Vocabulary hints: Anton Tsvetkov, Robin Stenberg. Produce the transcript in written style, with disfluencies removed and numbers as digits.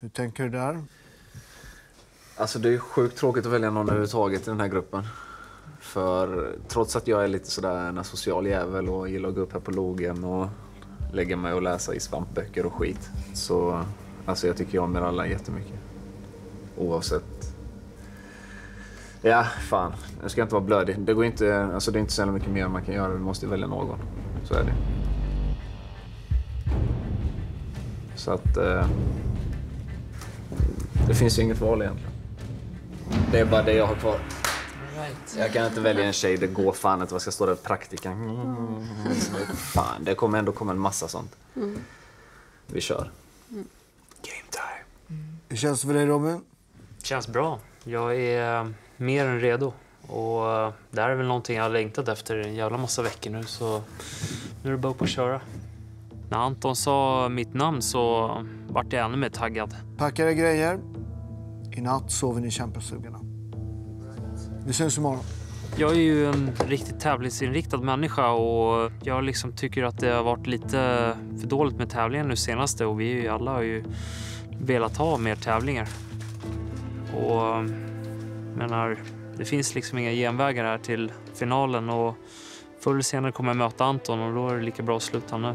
Hur tänker du där? Alltså det är sjukt tråkigt att välja någon överhuvudtaget i den här gruppen. För trots att jag är lite sådär en social jävel och gillar att gå upp här på logen och lägga mig och läsa i svampböcker och skit. Så alltså jag tycker jag med alla jättemycket. Oavsett. Ja, fan. Jag ska inte vara blödig. Det går inte, alltså det är inte så mycket mer man kan göra. Vi måste välja någon. Så är det. Så att... det finns ju inget val egentligen. Det är bara det jag har kvar. Right. Jag kan inte välja en tjej, det går fan att vad ska stå där praktiken. Fan, det kommer ändå komma en massa sånt. Mm. Vi kör. Mm. Game time. Mm. Hur känns det för dig, Robin? Känns bra. Jag är mer än redo. Och det här är väl någonting jag har längtat efter en jävla massa veckor nu. Så nu är det bara upp och köra. När Anton sa mitt namn så vart jag ännu mer taggad. Packade grejer. I natt sover ni i kämpasugarna. Vi syns imorgon. Jag är ju en riktigt tävlingsinriktad människa och jag liksom tycker att det har varit lite för dåligt med tävlingen nu senaste. Och vi alla har ju velat ha mer tävlingar. Och menar, det finns liksom inga genvägar här till finalen och förr eller senare kommer jag möta Anton och då är det lika bra att sluta nu.